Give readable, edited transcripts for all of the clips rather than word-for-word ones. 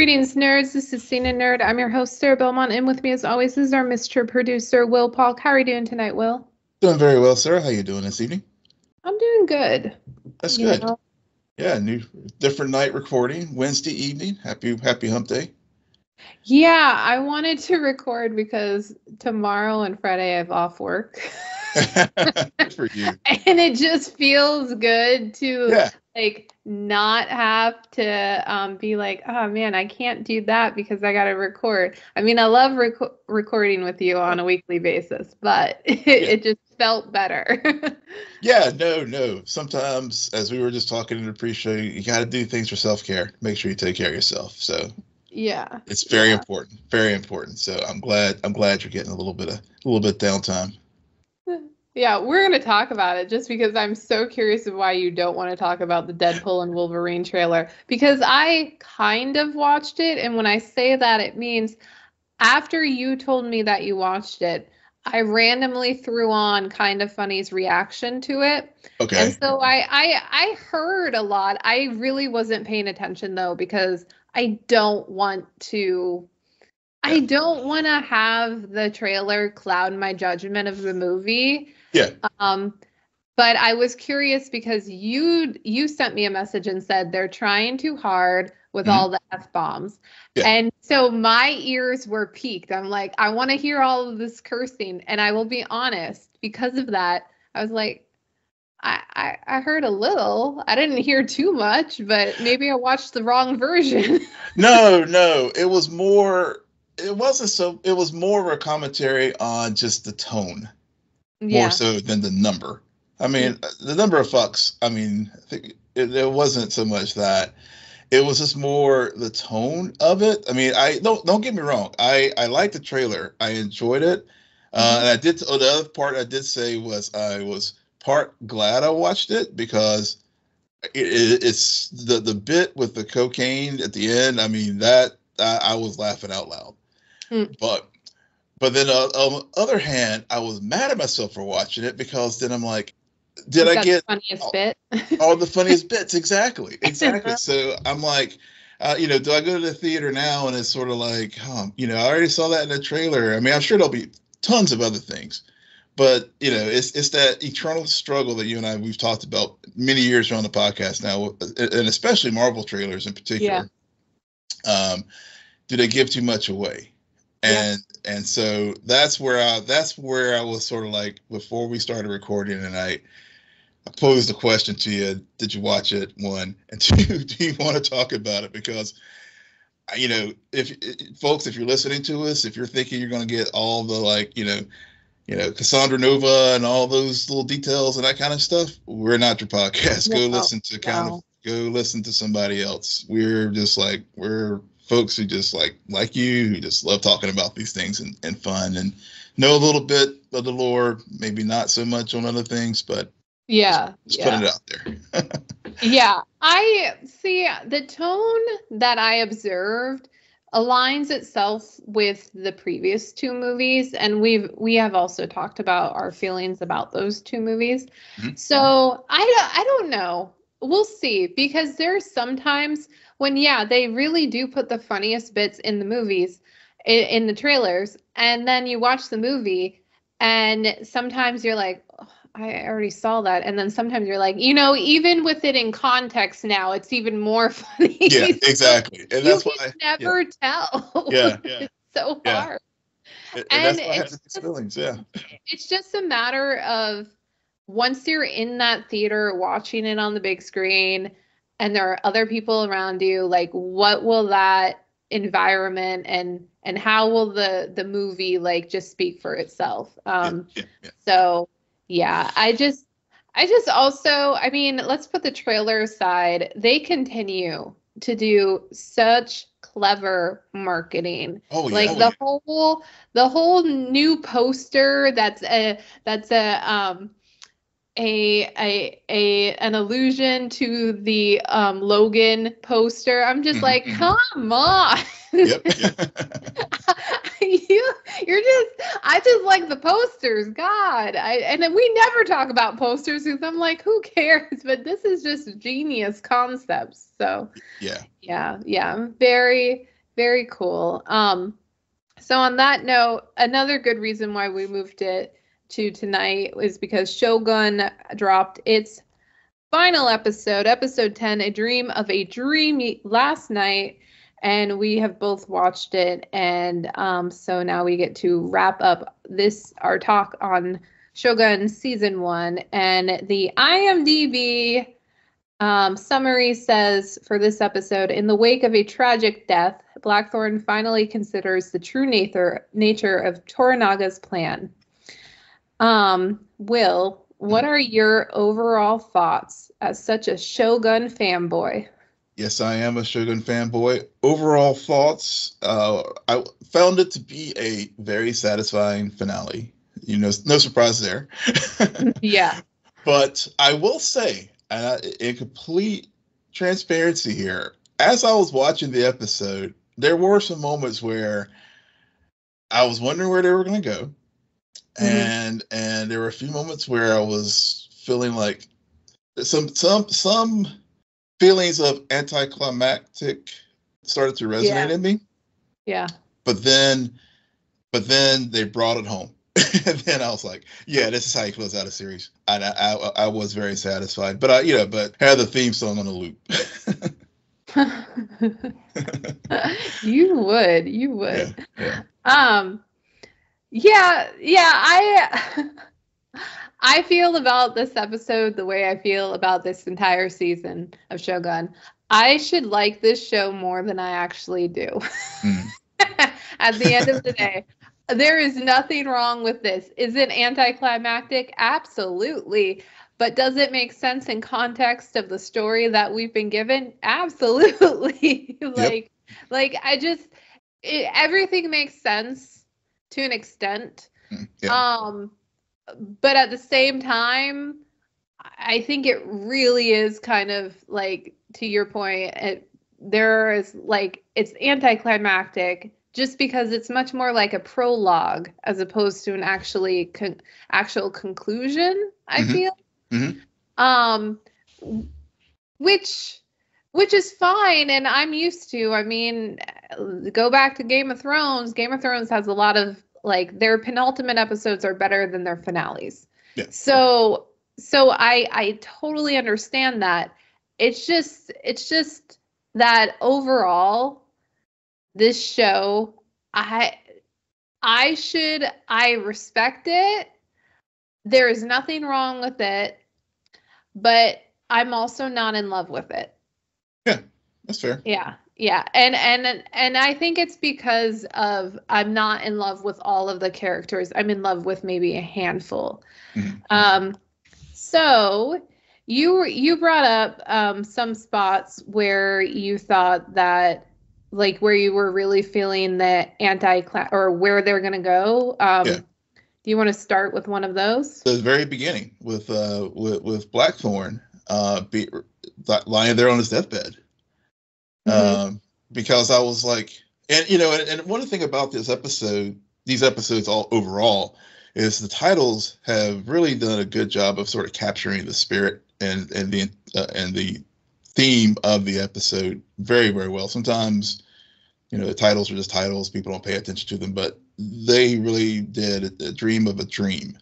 Greetings, nerds. This is Scene N Nerd. I'm your host, Sarah Belmont, and with me, as always, is our Mr. Producer, Will Polk. How are you doing tonight, Will? Doing very well, Sarah. How are you doing this evening? I'm doing good. That's good. Know? Yeah, new, different night recording. Wednesday evening. Happy hump day. Yeah, I wanted to record because tomorrow and Friday I have off work. Good for you. And it just feels good to like not have to be like, oh man, I can't do that because I got to record. I mean, I love recording with you on a weekly basis, but it just felt better. Yeah, no. Sometimes, as we were just talking in the pre-show, you got to do things for self-care. Make sure you take care of yourself. So. Yeah, it's very important. Very important. So I'm glad you're getting a little bit downtime. Yeah, we're going to talk about it just because I'm so curious of why you don't want to talk about the Deadpool and Wolverine trailer, because I kind of watched it. And when I say that, it means after you told me that you watched it, I randomly threw on Kind of Funny's reaction to it. Okay. And so I heard a lot. I really wasn't paying attention, though, because I don't want to have the trailer cloud my judgment of the movie. Yeah. But I was curious because you sent me a message and said they're trying too hard with all the F-bombs. Yeah. And so my ears were piqued. I'm like, I want to hear all of this cursing. And I will be honest, because of that, I was like, I heard a little. I didn't hear too much, but maybe I watched the wrong version. No. It was more of a commentary on just the tone. Yeah. More so than the number. I mean, the number of fucks, I mean, I think it wasn't so much that. It was just more the tone of it. I mean, don't get me wrong. I liked the trailer. I enjoyed it. And I did the other part I did say was I was part glad I watched it because it's the bit with the cocaine at the end. I mean, that I was laughing out loud, but then on the other hand, I was mad at myself for watching it because then I'm like, did I get the funniest bit? All the funniest bits. Exactly. So I'm like, do I go to the theater now? And it's sort of like, I already saw that in the trailer. I mean, I'm sure there'll be tons of other things. But, it's that eternal struggle that you and I, we've talked about many years on the podcast now, and especially Marvel trailers in particular. Yeah. Do they give too much away? And so that's where I was sort of like, before we started recording, and I posed a question to you. Did you watch it? One. And two, do you want to talk about it? Because, if you're listening to us, if you're thinking you're going to get all the Cassandra Nova and all those little details and that kind of stuff, we're not your podcast. Go listen to somebody else. We're folks who just like you, who just love talking about these things and fun and know a little bit of the lore, maybe not so much on other things, but just put it out there. Yeah. I see the tone that I observed aligns itself with the previous two movies, and we have also talked about our feelings about those two movies. Mm-hmm. So I don't know. We'll see, because there's sometimes when they really do put the funniest bits in the movies, in the trailers, and then you watch the movie, and sometimes you're like, oh, I already saw that, and then sometimes you're like, even with it in context now, it's even more funny. Yeah, exactly, and that's why you never tell. Yeah, it's so hard. And that's why I have these feelings. Yeah, it's just a matter of once you're in that theater watching it on the big screen, and there are other people around you, like, what will that environment and how will the movie just speak for itself? So. Yeah, I just also, I mean, let's put the trailer aside. They continue to do such clever marketing. Oh, yeah. The whole new poster that's an allusion to the Logan poster. I'm just come on. Yep. I just like the posters, God. And we never talk about posters because I'm like, who cares? But this is just genius concepts. So yeah, I'm very Very cool. So on that note, another good reason why we moved it to tonight is because Shogun dropped its final episode, episode 10, A Dream of a Dream, last night, and we have both watched it, and so now we get to wrap up our talk on Shogun Season 1, and the IMDb summary says for this episode, in the wake of a tragic death, Blackthorne finally considers the true nature of Toranaga's plan. Will, what are your overall thoughts as such a Shogun fanboy? Yes, I am a Shogun fanboy. Overall thoughts, I found it to be a very satisfying finale. You know, no surprise there. Yeah. But I will say, in complete transparency here, as I was watching the episode, there were some moments where I was wondering where they were going to go. Mm-hmm. And there were a few moments where I was feeling like some feelings of anticlimactic started to resonate in me. Yeah. But then they brought it home. And then I was like, "Yeah, this is how you close out a series." And I was very satisfied, but I had the theme song on the loop. You would. Yeah. I feel about this episode the way I feel about this entire season of Shogun. I should like this show more than I actually do. At the end of the day. There is nothing wrong with this. Is it anticlimactic? Absolutely. But does it make sense in context of the story that we've been given? Absolutely. Everything makes sense to an extent. Yep. But at the same time, I think it really is kind of like, to your point, it's anticlimactic. Just because it's much more like a prologue as opposed to an actual conclusion, I feel, which is fine, and I'm used to. I mean, go back to Game of Thrones. Game of Thrones has a lot of their penultimate episodes are better than their finales. Yeah. So I totally understand that. It's just that overall. This show, I respect it. There is nothing wrong with it, but I'm also not in love with it. Yeah, that's fair. Yeah. And I think it's because of I'm not in love with all of the characters. I'm in love with maybe a handful. So you brought up some spots where you thought that where you were really feeling the or where they're going to go. Do you want to start with one of those? The very beginning with Blackthorne lying there on his deathbed. Because I was like, and one thing about these episodes overall is the titles have really done a good job of sort of capturing the spirit and the theme of the episode very, very well. Sometimes, the titles are just titles. People don't pay attention to them, but they really did a dream of a dream.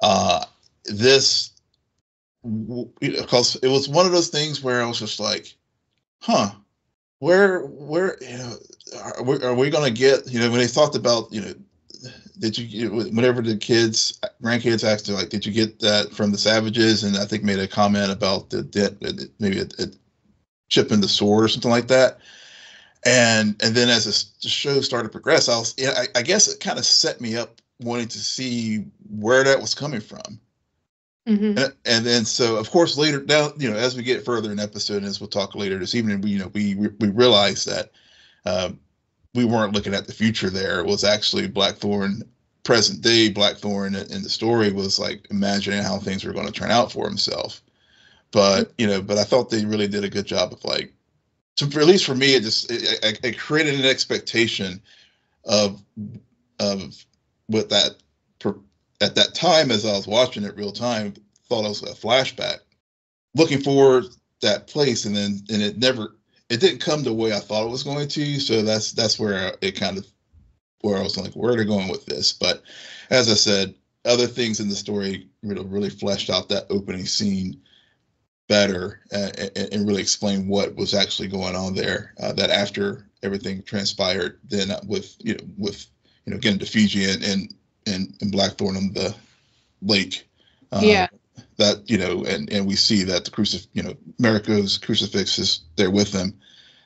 Because it was one of those things where I was just like, are we going to get, when they talked about, whenever the grandkids asked them, did you get that from the savages? And I think made a comment about the dent, maybe a chip in the sword or something like that. And then as the show started to progress, I guess it kind of set me up wanting to see where that was coming from. And then, so of course later down, as we get further in episode, and as we'll talk later this evening, we realize that, we weren't looking at the future there. It was actually Blackthorne, present day Blackthorne in the story was imagining how things were going to turn out for himself. But, but I thought they really did a good job of at least for me, it created an expectation of what that at that time, as I was watching it real time, thought it was a flashback looking for that place. And then, and it never, it didn't come the way I thought it was going to. So that's where it kind of where I was like, where are they going with this? But as I said, other things in the story really fleshed out that opening scene better and really explain what was actually going on there. That after everything transpired, then with getting to Fiji and Blackthorne on the lake. That, and we see that the Mariko's crucifix is there with them.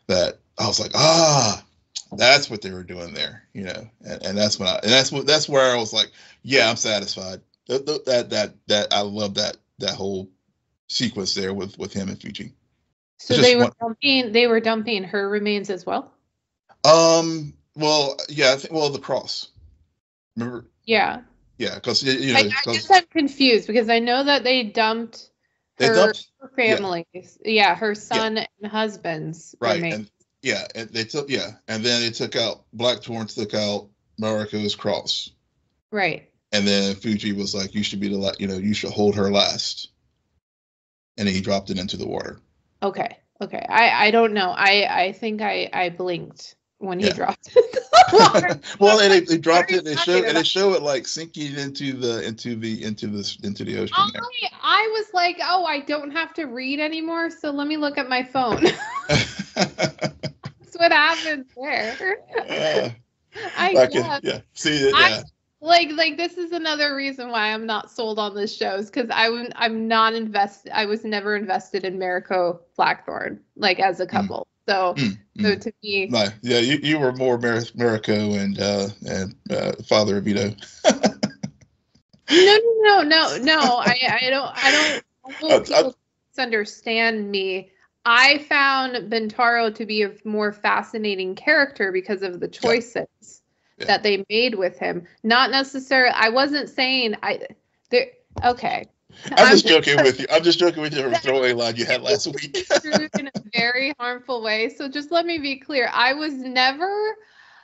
That I was like, that's what they were doing there, and that's where I was like, yeah, I'm satisfied. That I love that whole sequence there with him and Fiji. So they were dumping her remains as well. Well, yeah. Well, the cross. Remember? Yeah. Yeah, because I guess I'm confused because I know that they dumped her families. Yeah, her son and husband's remains. And then they took out Blackthorne, took out Mariko's cross. Right. And then Fiji was like, "You should be you should hold her last." And he dropped it into the water. Okay. I don't know. I think I blinked when he dropped it. Well, and they dropped it. They show it like sinking into the ocean. I was like, I don't have to read anymore, so let me look at my phone. That's what happens there. See it. Yeah. Like this is another reason why I'm not sold on this show is because I'm not invested. I was never invested in Mariko Blackthorne as a couple. So to me, yeah, you were more Mariko and Father Alvito. No. I don't people misunderstand me. I found Buntaro to be a more fascinating character because of the choices that they made with him. Not necessarily. I wasn't saying okay. I'm just joking with you from a throwaway line you had last week. In a very harmful way. So just let me be clear. I was never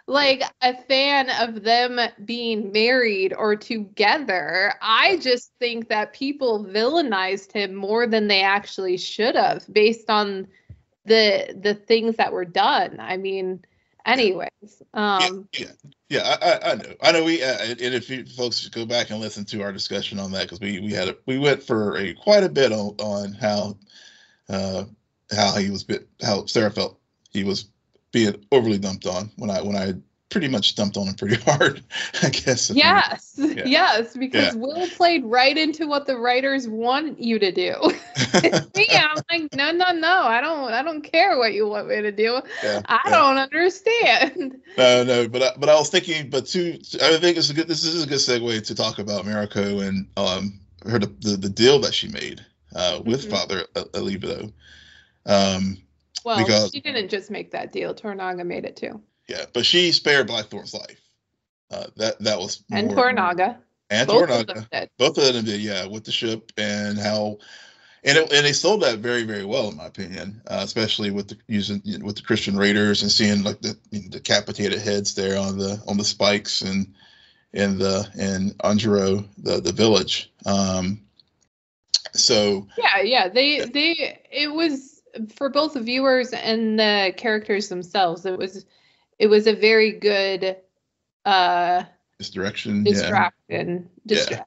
a fan of them being married or together. I just think that people villainized him more than they actually should have based on the things that were done. I mean, anyways. I know. I know. We and if you folks go back and listen to our discussion on that, because we went for quite a bit on how Sarah felt he was being overly dumped on when I pretty much dumped on him pretty hard, I guess. Yes, because Will played right into what the writers want you to do. Yeah, I'm like, no, I don't care what you want me to do. I don't understand. No, but I was thinking, I think it's this is a good segue to talk about Mariko and her the deal that she made with Father Alvito. Well, because she didn't just make that deal; Toranaga made it too. Yeah, but she spared Blackthorne's life. That was more, and Toranaga. Both of them did, with the ship and how, and they sold that very, very well in my opinion, especially with the Christian Raiders and seeing the decapitated heads there on the spikes and Anjiro the village. It was for both the viewers and the characters themselves. It was a very good distraction. I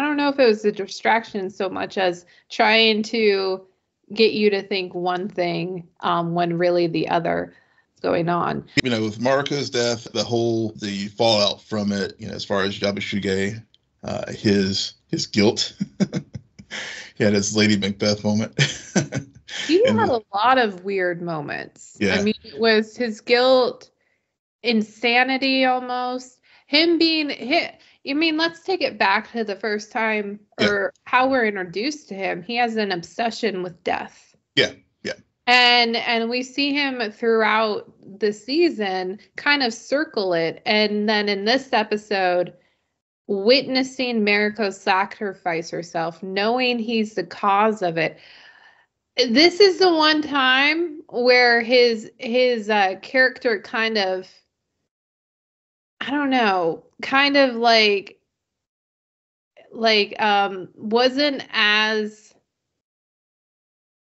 don't know if it was a distraction so much as trying to get you to think one thing when really the other is going on. With Mariko's death, the fallout from it, as far as Yabushige, his guilt. He had his Lady Macbeth moment. He had a lot of weird moments. Yeah. I mean, it was his guilt, insanity almost, him being hit. I mean, let's take it back to the first time or how we're introduced to him. He has an obsession with death. Yeah. And we see him throughout the season kind of circle it. And then in this episode, witnessing Mariko sacrifice herself, knowing he's the cause of it. This is the one time where his character kind of, I don't know, kind of wasn't as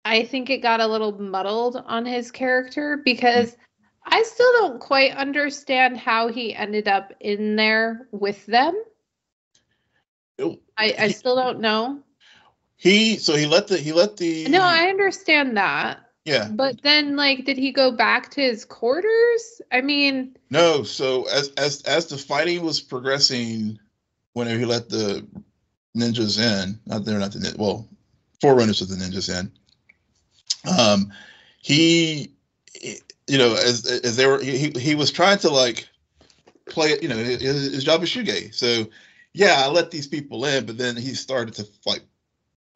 I think it got a little muddled on his character because I still don't quite understand how he ended up in there with them. I still don't know. He let the No, I understand that. Yeah. But then, like, did he go back to his quarters? I mean, no. So as the fighting was progressing, whenever he let the ninjas in, forerunners of the ninjas in, he was trying to like play it, his Yabushige. So yeah, I let these people in, but then he started to like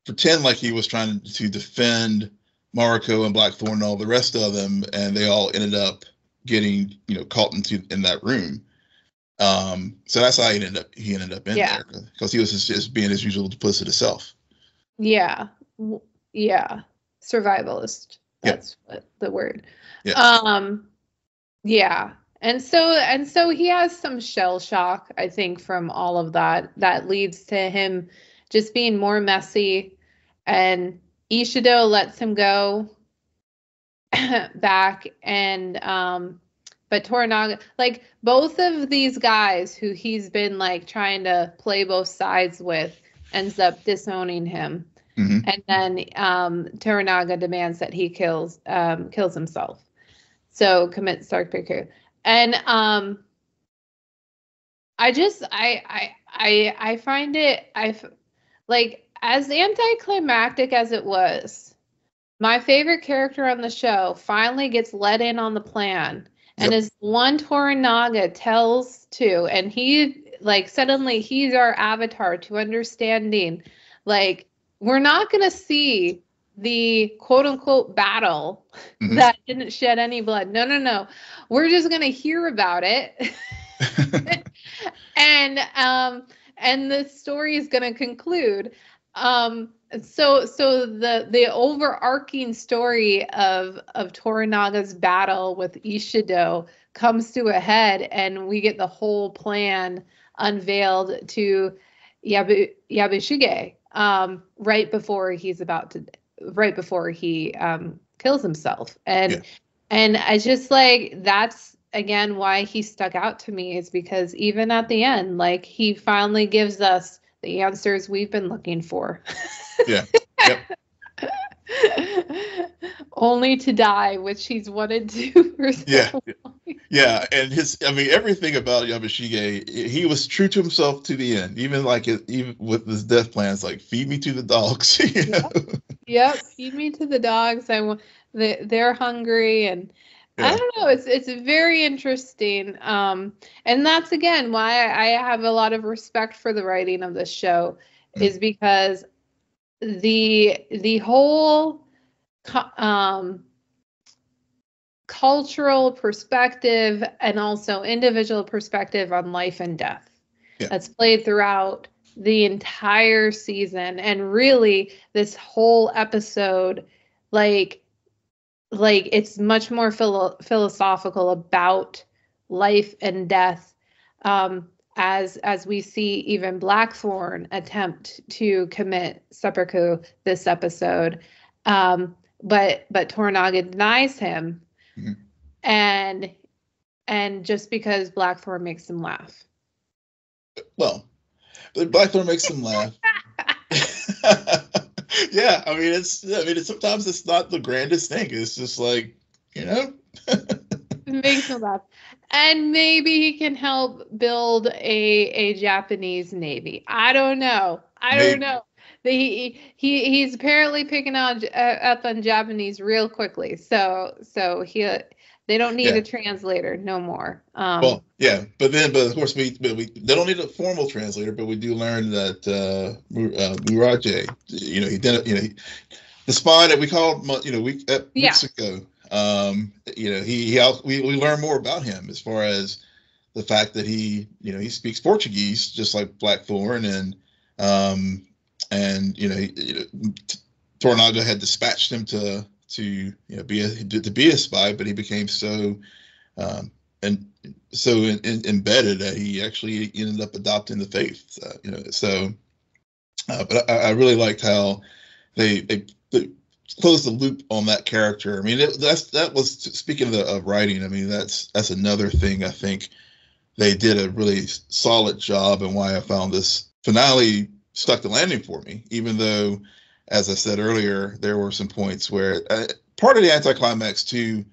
pretend like he was trying to defend Mariko and Blackthorne and all the rest of them, and they all ended up getting caught in that room. So that's how he ended up in there, because he was just being his usual duplicitous self. Yeah, survivalist. That's the word. Yeah. And so he has some shell shock, I think, from all of that. That leads to him just being more messy, and Ishido lets him go back, and but Toranaga, like, both of these guys who he's been like trying to play both sides with, ends up disowning him, and then Toranaga demands that he kills himself, so commits seppuku. And I find it as anticlimactic as it was, my favorite character on the show finally gets let in on the plan, and is one Toranaga tells to, and he like suddenly he's our avatar to understanding, like, we're not going to see the quote unquote battle that didn't shed any blood. No. We're just going to hear about it. And the story is going to conclude. So the overarching story of Toranaga's battle with Ishido comes to a head, and we get the whole plan unveiled to Yabushige right before he kills himself. And I just like, that's again why he stuck out to me, is because even at the end, like, he finally gives us the answers we've been looking for. Only to die, which he's wanted to for so long. And everything about Yabushige, he was true to himself to the end, even with his death plans, like, feed me to the dogs. Feed me to the dogs. They're hungry, and I don't know. It's very interesting, and that's again why I have a lot of respect for the writing of this show, is because the whole cultural perspective and also individual perspective on life and death that's played throughout the entire season, and really this whole episode, like it's much more philosophical about life and death, as we see even Blackthorne attempt to commit seppuku this episode, but Toranaga denies him, and just because Blackthorne makes him laugh. Well, but Blackthorne makes him laugh. Yeah, it's sometimes it's not the grandest thing. It's just like, makes me laugh. And maybe he can help build a Japanese navy. I don't know. Don't know. He's apparently picking up on Japanese real quickly. So they don't need a translator no more. But of course we they don't need a formal translator, but we do learn that Muraje, he the spy that we called, at Mexico, we learn more about him, as far as the fact that he speaks Portuguese just like Blackthorne, and Toranaga had dispatched him to be a spy, but he became so embedded that he actually ended up adopting the faith. But I really liked how they close the loop on that character. I mean, that was speaking of writing. I mean, that's another thing I think they did a really solid job, and why I found this finale stuck the landing for me. Even though, as I said earlier, there were some points where part of the anticlimax too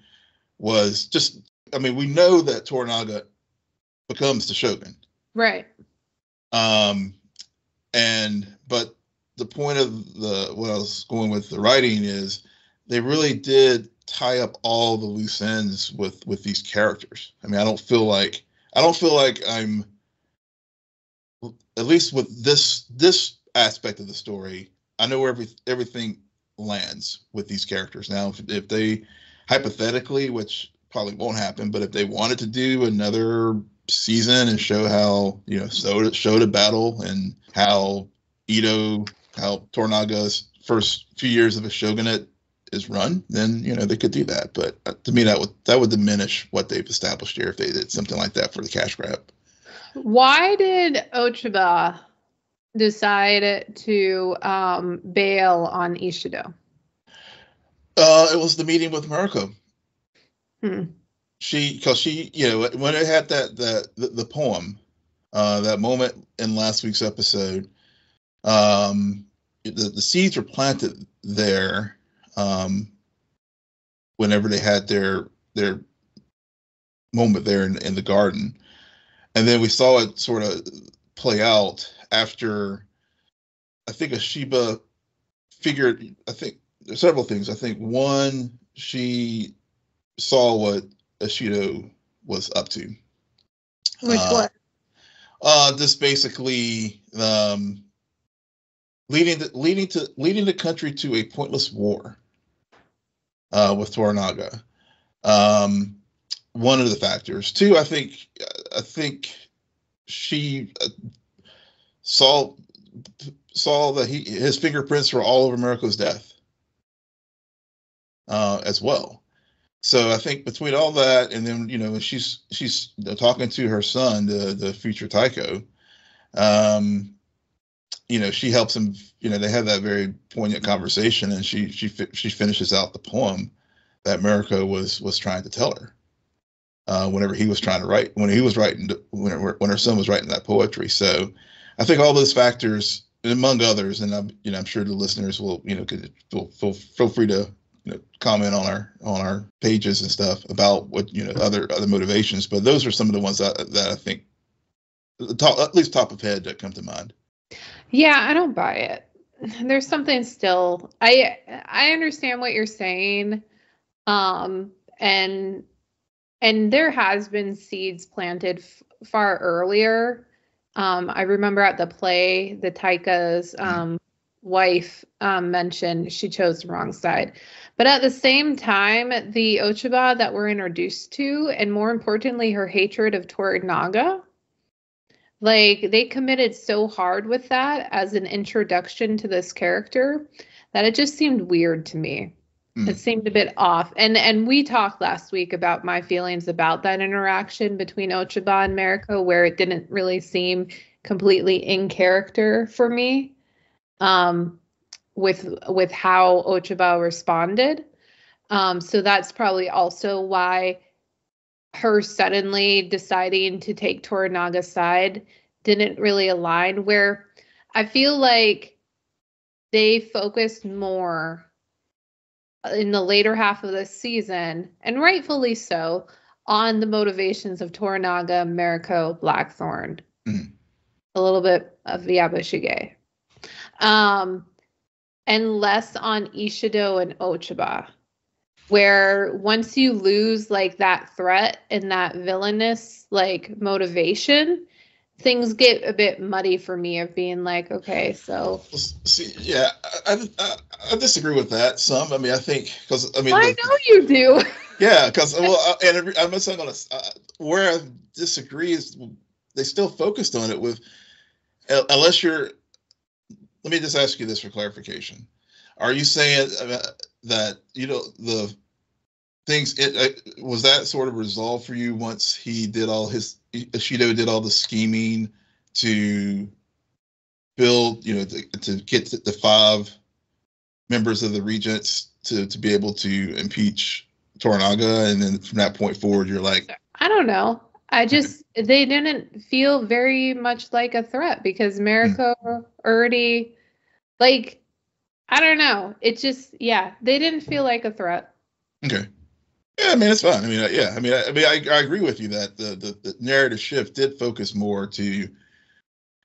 was just. I mean, we know that Toranaga becomes the Shogun, right? But the point of what I was going with the writing is they really did tie up all the loose ends with these characters. I mean, I don't feel like I'm, at least with this aspect of the story, I know where everything lands with these characters. Now, if they hypothetically, which probably won't happen, but if they wanted to do another season and show how, you know, Soda battle and how Ito, how Toranaga's first few years of a shogunate is run, then, you know, they could do that. But to me, that would diminish what they've established here if they did something like that for the cash grab. Why did Ochiba decide to bail on Ishido? It was the meeting with Mariko. Because she, you know, when it had the poem, that moment in last week's episode, the seeds were planted there. Whenever they had their moment there in the garden, and then we saw it sort of play out after. I think Ochiba figured. I think there's several things. I think one, she saw what Ishido was up to. Which what? Just basically leading the country to a pointless war with Toranaga. One of the factors. Two, I think she saw that his fingerprints were all over Mariko's death as well. So I think between all that, and then, you know, she's talking to her son, the future Taiko, you know, she helps him. You know, they have that very poignant conversation, and she finishes out the poem that Mariko was trying to tell her whenever he was trying to write, when her son was writing that poetry. So I think all those factors, among others, and I'm sure the listeners will, you know, feel free to, you know, comment on our pages and stuff about what, you know, other motivations, but those are some of the ones that I think, at least top of head, that come to mind. Yeah, I don't buy it. There's something still. I understand what you're saying, and there has been seeds planted far earlier. I remember at the play, the Taika's wife mentioned she chose the wrong side. But at the same time, the Ochiba that we're introduced to, and more importantly, her hatred of Toranaga, like, they committed so hard with that as an introduction to this character that it just seemed weird to me. It seemed a bit off. And we talked last week about my feelings about that interaction between Ochiba and Mariko, where it didn't really seem completely in character for me. With how Ochiba responded. So that's probably also why her suddenly deciding to take Toranaga's side didn't really align, where I feel like they focused more in the later half of the season, and rightfully so, on the motivations of Toranaga, Mariko, Blackthorne, a little bit of Yabushige. And less on Ishido and Ochiba, where once you lose, like, that threat and that villainous, like, motivation, things get a bit muddy for me of being like, okay, so. See, yeah, I disagree with that some. I mean, I think, because, I mean. I know you do. Yeah, because, well, I'm not saying where I disagree is they still focused on it with, unless you're. Let me just ask you this for clarification. Are you saying that, you know, the things, was that sort of resolved for you once he did all his, Ishido did all the scheming to build, you know, to get to the 5 members of the regents to be able to impeach Toranaga, and then from that point forward, you're like, I don't know. I just, they didn't feel very much like a threat because Mariko already, like, I don't know. It just, yeah, they didn't feel like a threat. Okay. Yeah, I mean, it's fine. I mean, yeah, I agree with you that the narrative shift did focus more to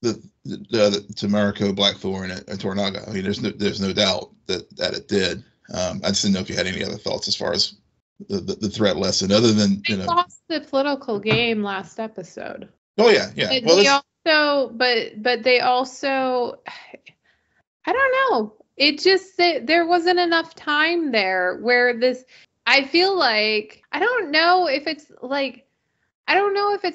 to Mariko, Blackthorne, and Toranaga. I mean, there's no doubt that it did. I just didn't know if you had any other thoughts as far as the threat lesson, other than you know, lost the political game last episode. Oh yeah. But well, they also, I don't know. It just there wasn't enough time there where this. I feel like I don't know if it's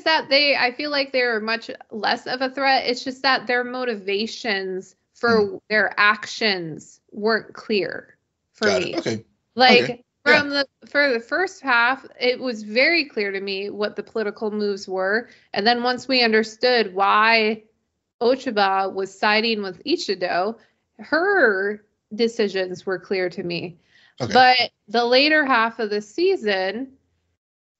that I feel like they're much less of a threat. It's just that their motivations for their actions weren't clear for me. Okay. Like for the first half, it was very clear to me what the political moves were. And then once we understood why Ochiba was siding with Ishido, her decisions were clear to me. Okay. But the later half of the season,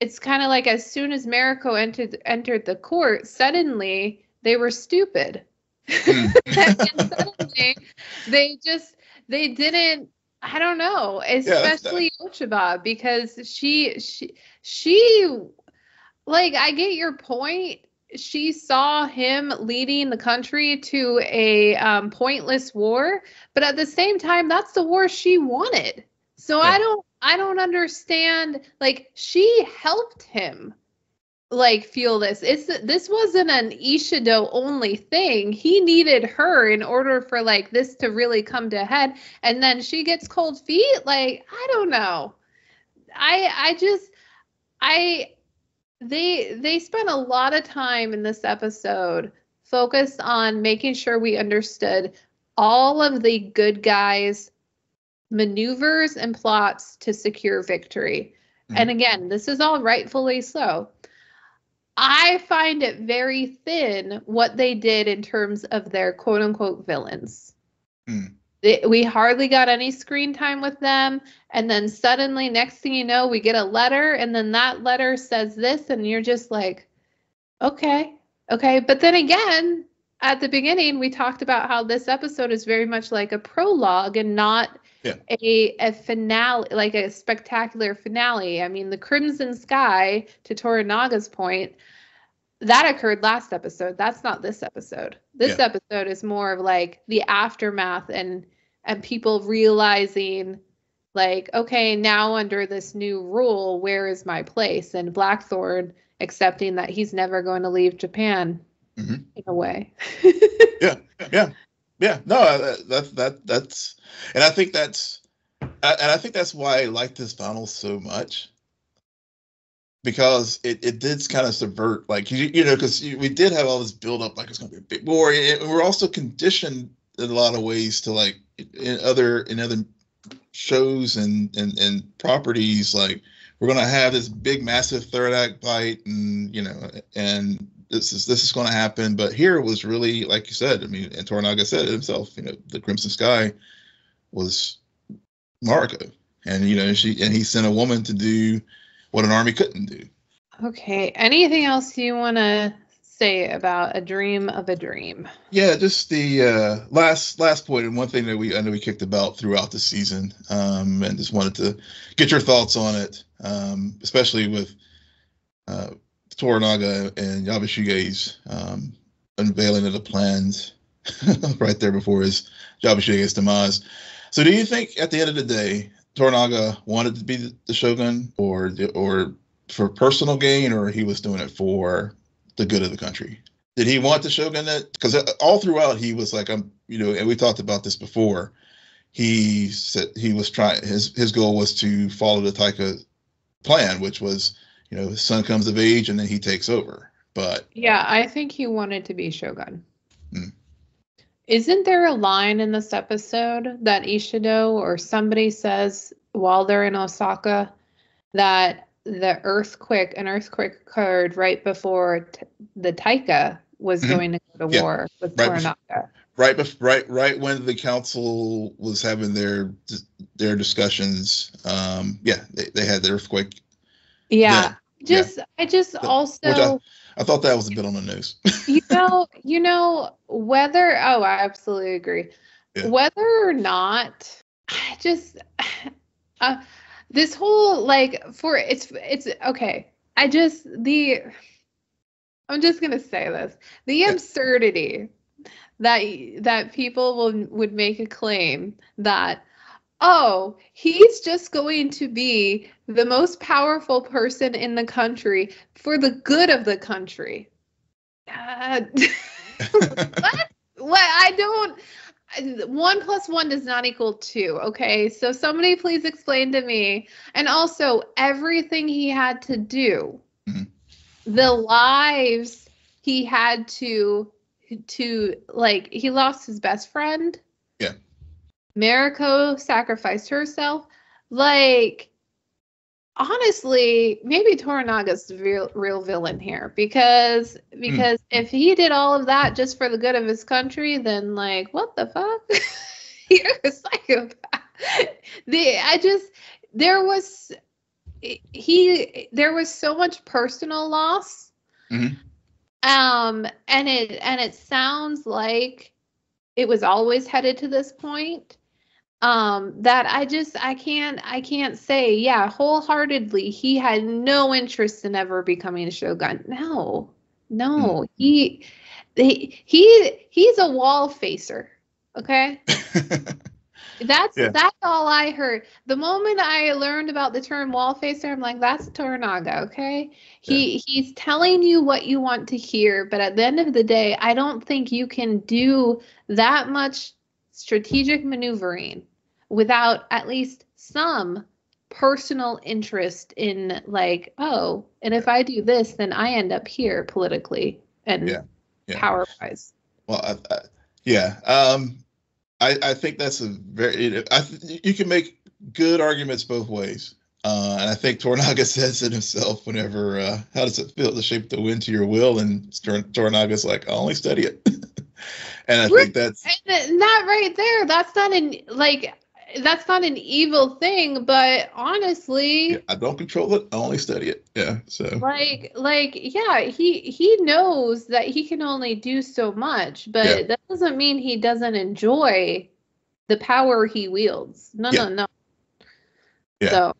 it's kind of like as soon as Mariko entered the court, suddenly they were stupid. And suddenly they didn't. I don't know, especially Ochiba, because she like, I get your point. She saw him leading the country to a pointless war, but at the same time, that's the war she wanted. So I don't understand, like, she helped him, like, feel this. This wasn't an Ishido only thing. He needed her in order for, like, this to really come to head. And then she gets cold feet? Like, I don't know. They spent a lot of time in this episode focused on making sure we understood all of the good guys' maneuvers and plots to secure victory. And again, this is all rightfully so. I find it very thin what they did in terms of their quote-unquote villains. We hardly got any screen time with them, and then suddenly next thing you know, we get a letter, and then that letter says this, and you're just like, okay. But then again, at the beginning, we talked about how this episode is very much like a prologue and not a finale, like a spectacular finale. I mean, the Crimson Sky, to Toranaga's point, that occurred last episode. That's not this episode. This episode is more of like the aftermath and people realizing, like, okay, now under this new rule, where is my place? And Blackthorne accepting that he's never going to leave Japan in a way. Yeah. No, that's, and I think that's why I like this final so much, because it did kind of subvert, like, you know, because we did have all this build up, like it's going to be a big war, and we're also conditioned in a lot of ways to, like, in other shows and properties, like, we're going to have this big massive third act fight, and, you know, and this is going to happen. But here it was really, like you said, I mean, and Toranaga said it himself, you know, the Crimson Sky was Mariko. And, you know, he sent a woman to do what an army couldn't do. Okay. Anything else you want to say about A Dream of a Dream? Yeah, just the last point, and one thing that I know we kicked about throughout the season, and just wanted to get your thoughts on it, especially with Toranaga and Yabushige's unveiling of the plans right there before his Yabushige's demise. So, do you think at the end of the day, Toranaga wanted to be the shogun, or for personal gain, or he was doing it for the good of the country? Did he want the shogunate? Because all throughout he was like, I'm, you know, and we talked about this before. He said he was trying. His goal was to follow the Taiko plan, which was, you know, his son comes of age and then he takes over. But yeah, I think he wanted to be shogun. Isn't there a line in this episode that Ishido or somebody says while they're in Osaka that an earthquake occurred right before the Taika was going to go to war with Toranaga? Right when the council was having their discussions, they had the earthquake. I thought that was a bit on the nose. I absolutely agree. Yeah. Whether or not, this whole okay. I'm just gonna say this: the absurdity that people would make a claim that, oh, he's just going to be the most powerful person in the country for the good of the country. What? One plus one does not equal two, okay? So somebody please explain to me. And also, everything he had to do, the lives he had to he lost his best friend. Yeah. Mariko sacrificed herself. Honestly, maybe Toranaga's the real villain here because if he did all of that just for the good of his country, then what the fuck? You're a psychopath. There was so much personal loss. Mm-hmm. And it sounds like it was always headed to this point. I can't say, yeah, wholeheartedly, he had no interest in ever becoming a Shogun. No, he's a wall facer. Okay. That's all I heard. The moment I learned about the term wall facer, I'm like, that's Toranaga, okay? He's telling you what you want to hear, but at the end of the day, I don't think you can do that much strategic maneuvering without at least some personal interest in and if I do this, then I end up here politically and power-wise. Well, I think that's a very. You can make good arguments both ways, and I think Toranaga says it himself. Whenever, how does it feel to shape the wind to your will? And Toranaga's like, I'll only study it, and I think that's not right there. That's not an evil thing, but honestly, I don't control it. I only study it. Yeah, so he knows that he can only do so much, but that doesn't mean he doesn't enjoy the power he wields. No. Yeah. So.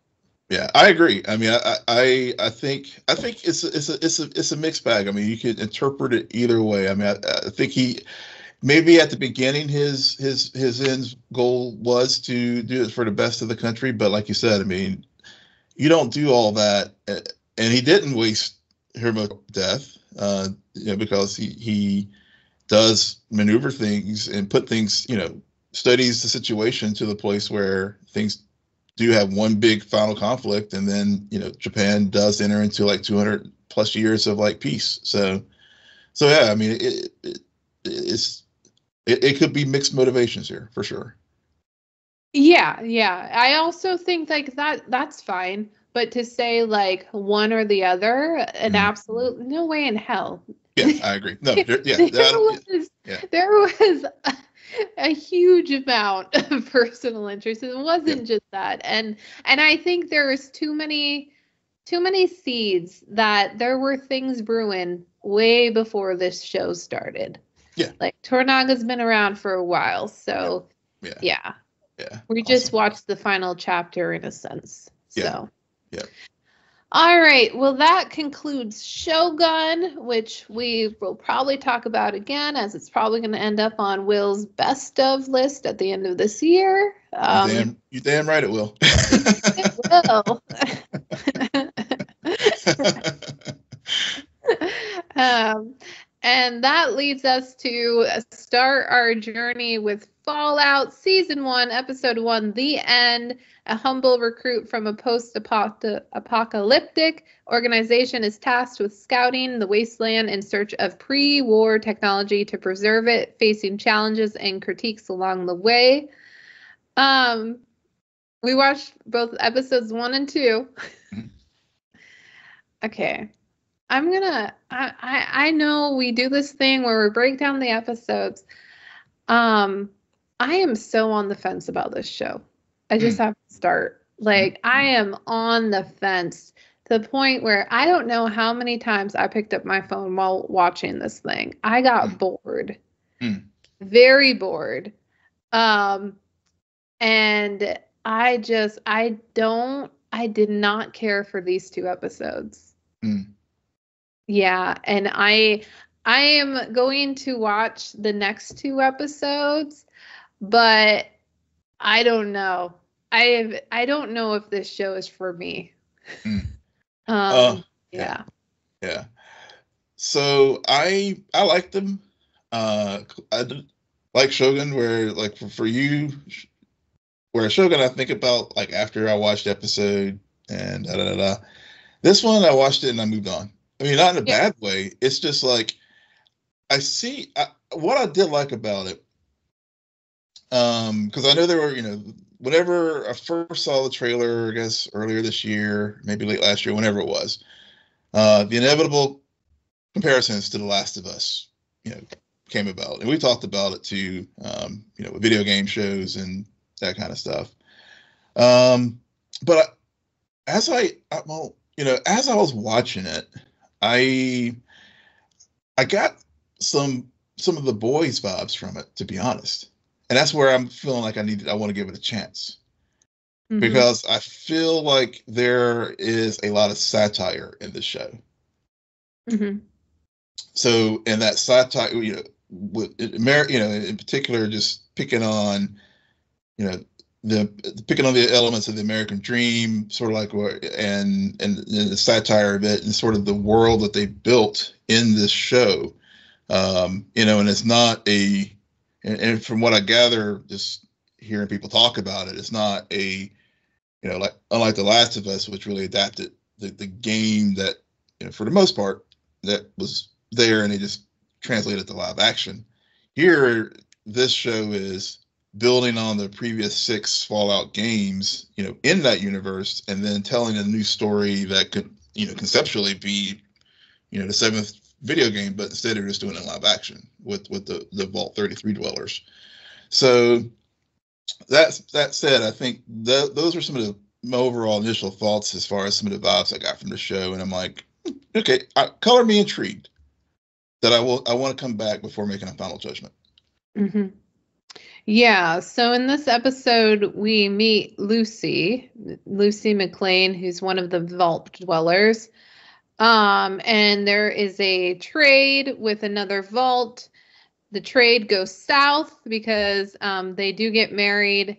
Yeah, I agree. I mean, I think it's a mixed bag. I mean, you could interpret it either way. I mean, I think he. Maybe at the beginning, his end goal was to do it for the best of the country. But like you said, I mean, you don't do all that. And he didn't waste Hiro's death because he does maneuver things and put things, studies the situation to the place where things do have one big final conflict. And then, Japan does enter into 200 plus years of peace. So yeah, I mean, It could be mixed motivations here for sure. Yeah. I also think that's fine, but to say one or the other, an absolute no way in hell. Yeah, I agree. No, there was a huge amount of personal interest. It wasn't just that, and I think there was too many seeds that there were things brewing way before this show started. Yeah. Toranaga's been around for a while, so yeah. We just watched the final chapter in a sense. Yeah. So. Yeah. All right. Well, that concludes Shogun, which we will probably talk about again, as it's probably going to end up on Will's best of list at the end of this year. You damn right it will. It will. And that leads us to start our journey with Fallout Season 1, Episode 1, The End. A humble recruit from a post-apocalyptic organization is tasked with scouting the wasteland in search of pre-war technology to preserve it, facing challenges and critiques along the way. We watched both Episodes 1 and 2. Okay. I know we do this thing where we break down the episodes. I am so on the fence about this show. I just have to start. Like, I am on the fence to the point where I don't know how many times I picked up my phone while watching this thing. I got bored. Very bored. And I just, I did not care for these two episodes. Yeah. And I am going to watch the next two episodes, but I don't know. I don't know if this show is for me. Yeah. So I like them. I did, like Shogun, where like for you, where Shogun I think about like after I watched the episode and This one I watched it and I moved on. I mean, not in a bad way. It's just like what I did like about it. Because I know there were, you know, whenever I first saw the trailer, I guess earlier this year, maybe late last year, whenever it was, the inevitable comparisons to The Last of Us, you know, came about, and we talked about it too, you know, with video game shows and that kind of stuff. But as I was watching it, I got some of the boys' vibes from it, to be honest. And that's where I'm feeling like I want to give it a chance. Mm-hmm. Because I feel like there is a lot of satire in the show. Mm-hmm. So, and that satire, you know, in particular, just picking on, you know, the elements of the American dream, sort of like, and the satire of it, and sort of the world that they built in this show. You know, and it's not a, and from what I gather, just hearing people talk about it, it's not a, you know, like unlike The Last of Us, which really adapted the game that, you know, for the most part, that was there, and they just translated to live action. Here, this show is building on the previous 6 Fallout games, you know, in that universe, and then telling a new story that could, you know, conceptually be, you know, the 7th video game, but instead they're just doing it in live action with the Vault 33 dwellers. So that said, I think those are some of my overall initial thoughts as far as some of the vibes I got from the show. And I'm like, okay, color me intrigued that I want to come back before making a final judgment. Mm-hmm. Yeah. So in this episode, we meet Lucy McLean, who's one of the Vault dwellers. And there is a trade with another vault. The trade goes south because they do get married,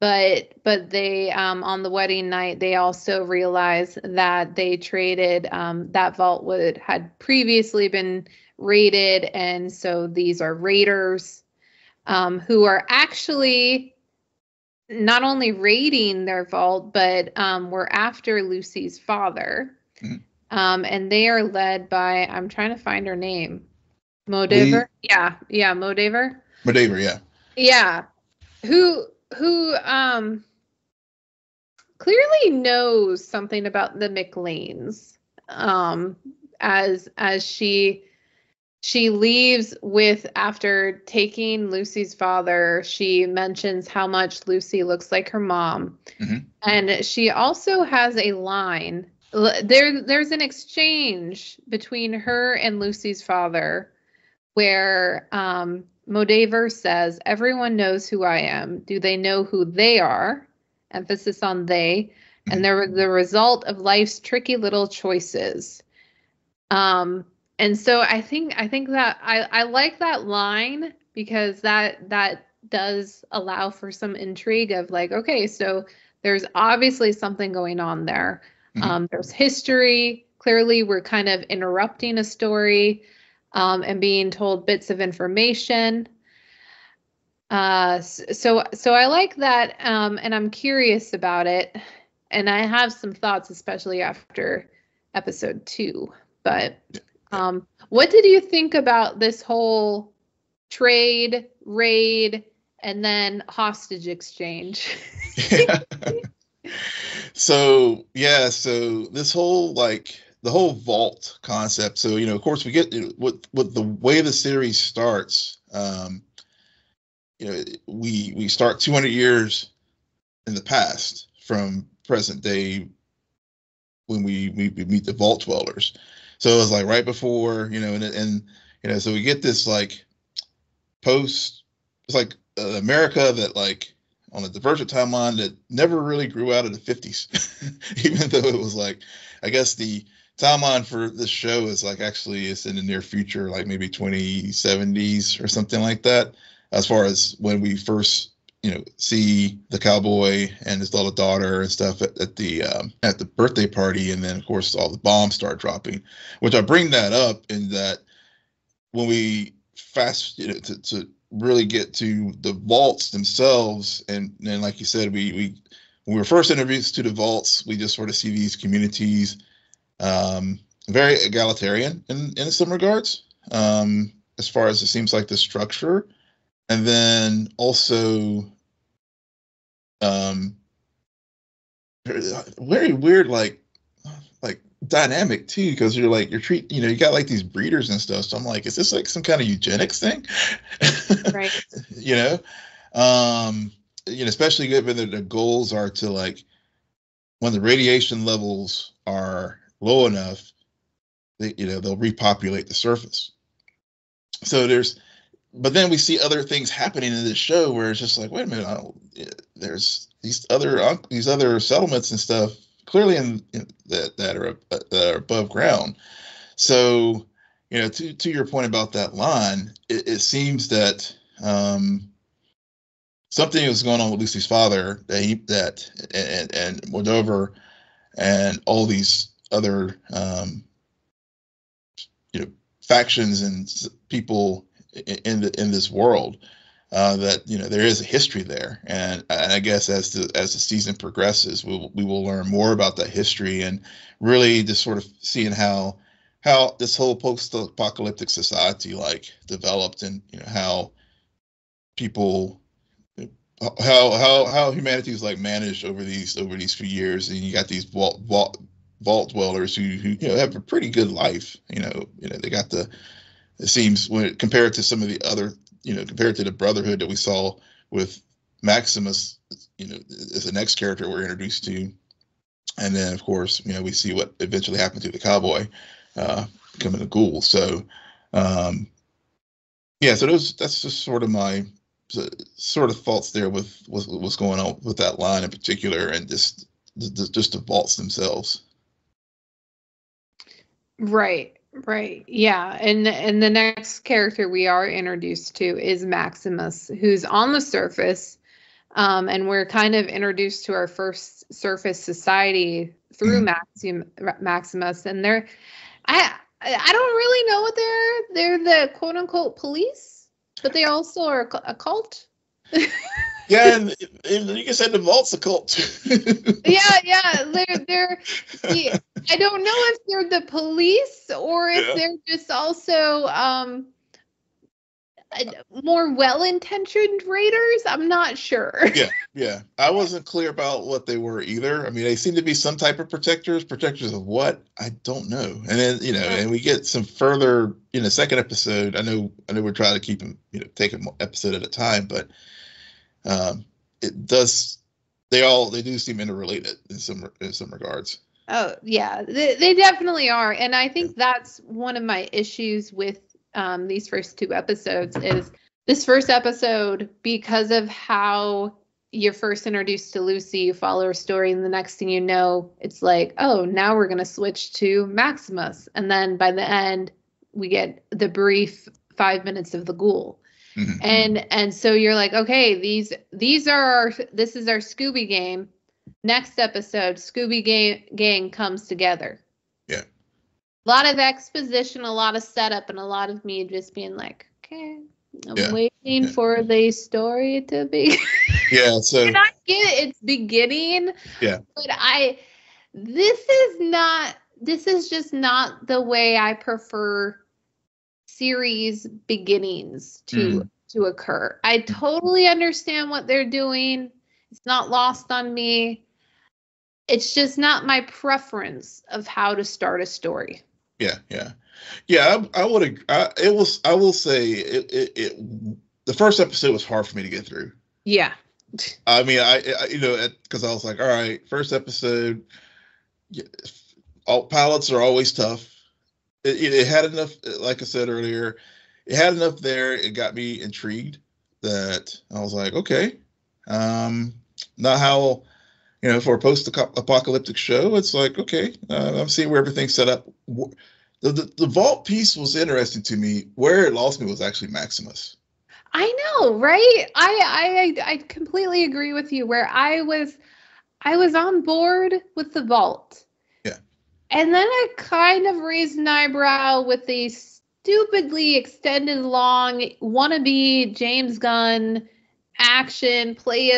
but they on the wedding night they also realize that they traded that vault had previously been raided, and so these are raiders who are actually not only raiding their vault, but were after Lucy's father. Mm-hmm. And they are led by, I'm trying to find her name. Moldaver? Yeah, Moldaver. Moldaver, yeah. Yeah. Who clearly knows something about the McLeans. As she leaves with, after taking Lucy's father, she mentions how much Lucy looks like her mom. Mm-hmm. And she also has a line. There's an exchange between her and Lucy's father where Moldaver says, "Everyone knows who I am. Do they know who they are?" Emphasis on they. "And they're the result of life's tricky little choices." And so I think that I like that line, because that does allow for some intrigue of like, okay, so there's obviously something going on there. There's history. Clearly, we're kind of interrupting a story and being told bits of information. So I like that, and I'm curious about it. And I have some thoughts, especially after episode 2. But what did you think about this whole trade, raid, and then hostage exchange? Yeah. So this whole, like, the whole vault concept. So, you know, of course we get with the way the series starts, you know, we start 200 years in the past from present day when we meet the Vault Dwellers. So it was like right before, you know, and you know, so we get this like post, it's like America that like on a divergent timeline that never really grew out of the 50s, even though it was like, I guess the timeline for this show is like actually it's in the near future, like maybe 2070s or something like that, as far as when we first, you know, see the cowboy and his little daughter and stuff at the birthday party. And then of course all the bombs start dropping, which I bring that up in that when we fast, you know, to really get to the vaults themselves. And then, like you said, when we were first introduced to the vaults, we just sort of see these communities, very egalitarian in some regards, as far as it seems like the structure. And then also, very weird, like dynamic too, because you're like, you know, you got like these breeders and stuff. So I'm like, is this like some kind of eugenics thing? Right. You know, especially given that the goals are to like, when the radiation levels are low enough, you know, they'll repopulate the surface. So but then we see other things happening in this show where it's just like, wait a minute, there's these other settlements and stuff clearly in that are above ground. So, you know, to your point about that line, it seems that something was going on with Lucy's father and Moldaver and all these other you know, factions and people in this world, that, you know, there is a history there. And I guess as the season progresses, we will learn more about that history and really just sort of seeing how this whole post-apocalyptic society like developed, and, you know, how people, how humanity is like managed over these few years. And you got these vault dwellers who, you know, have a pretty good life, you know, they got it seems compared to some of the other, you know, compared to the brotherhood that we saw with Maximus, you know, as the next character we're introduced to. And then, of course, you know, we see what eventually happened to the cowboy, becoming a ghoul. So, yeah, so that's just sort of my sort of thoughts there with what's going on with that line in particular, and just the vaults themselves. Right. Right. Yeah. And the next character we are introduced to is Maximus, who's on the surface. And we're kind of introduced to our first surface society through Maximus. And they're, I don't really know what they're the quote unquote police, but they also are a cult. Yeah, and you can say the vault's a cult. yeah, they're I don't know if they're the police or if they're just also more well-intentioned raiders. I'm not sure. Yeah, I wasn't clear about what they were either. I mean, they seem to be some type of protectors of what? I don't know. And then, you know, and we get some further in the second episode. I know we're trying to keep them, you know, take an episode at a time, but it does. They do seem interrelated in some regards. Oh yeah, they definitely are, and I think that's one of my issues with these first two episodes. Is this first episode, because of how you're first introduced to Lucy, you follow her story, and the next thing you know, it's like, oh, now we're gonna switch to Maximus, and then by the end, we get the brief 5 minutes of the ghoul. Mm-hmm. And so you're like, okay, this is our Scooby game. Next episode, Scooby gang comes together. Yeah. A lot of exposition, a lot of setup, and a lot of me just being like, okay, I'm waiting for the story to be. Yeah. So and I get it's beginning. Yeah. But this is just not the way I prefer series beginnings to occur. I totally understand what they're doing. It's not lost on me. It's just not my preference of how to start a story. Yeah. I will say it the first episode was hard for me to get through. Yeah. I mean, I you know, because I was like, all right, first episode, all pilots are always tough. It had enough, like I said earlier, it had enough there. It got me intrigued that I was like, okay, not how, you know, for a post-apocalyptic show, it's like, okay, I'm seeing where everything's set up. The vault piece was interesting to me. Where it lost me was actually Maximus. I know, right? I completely agree with you. Where I was on board with the vault. Yeah. And then I kind of raised an eyebrow with the stupidly extended long wannabe James Gunn action, play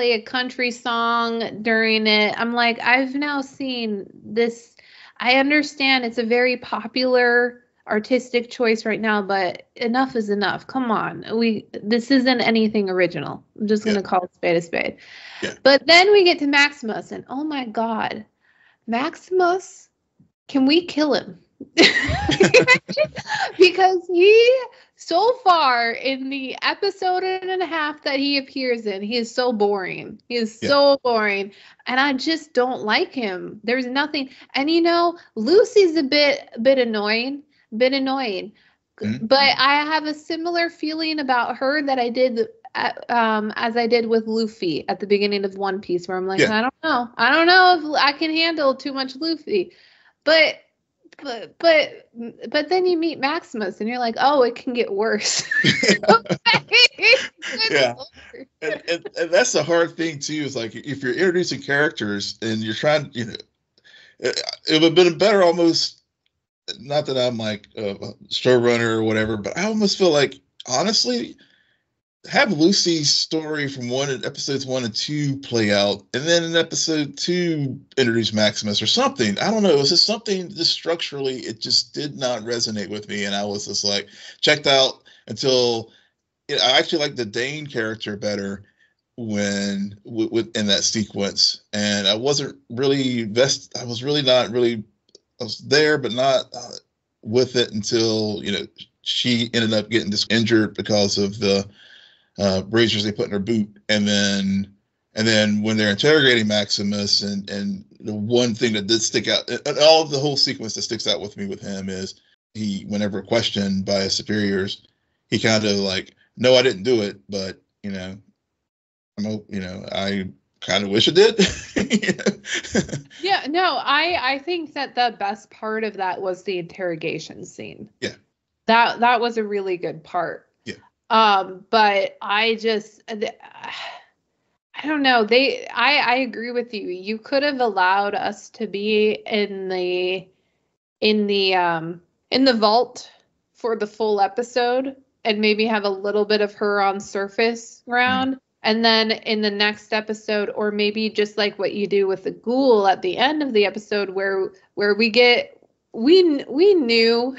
a country song during it. I'm like, I've now seen this. I understand it's a very popular artistic choice right now, but enough is enough. Come on, this isn't anything original. I'm just gonna call it spade a spade. Yeah. But then we get to Maximus, and oh my God, Maximus, can we kill him? Because he, so far in the episode and a half that he appears in, he is so boring. He is so boring, and I just don't like him. There's nothing, and you know, Lucy's a bit annoying. Been annoying, but I have a similar feeling about her that I did as I did with Luffy at the beginning of One Piece, where I'm like, I don't know if I can handle too much Luffy, but then you meet Maximus and you're like, oh, it can get worse. Yeah, and that's the hard thing too. Is like if you're introducing characters and you're trying, you know, it would have been better almost. Not that I'm like a showrunner or whatever, but I almost feel like, honestly, have Lucy's story from episodes 1 and 2 play out, and then in episode 2 introduce Maximus or something. I don't know. It was just something just structurally, it just did not resonate with me, and I was just like checked out until I actually liked the Dane character better when in that sequence, and I wasn't really vested. I was really not really. I was there, but not with it until, you know, she ended up getting injured because of the razors they put in her boot. And then when they're interrogating Maximus, and the one thing that did stick out, and all of the whole sequence that sticks out with me with him is he, whenever questioned by his superiors, he kind of like, no, I didn't do it, but, you know, I kind of wish it did. Yeah, no, I think that the best part of that was the interrogation scene. Yeah. That was a really good part. Yeah. But I just, I don't know. I agree with you. You could have allowed us to be in the vault for the full episode and maybe have a little bit of her on surface ground. Mm-hmm. And then in the next episode, or maybe just like what you do with the ghoul at the end of the episode, where we get, we knew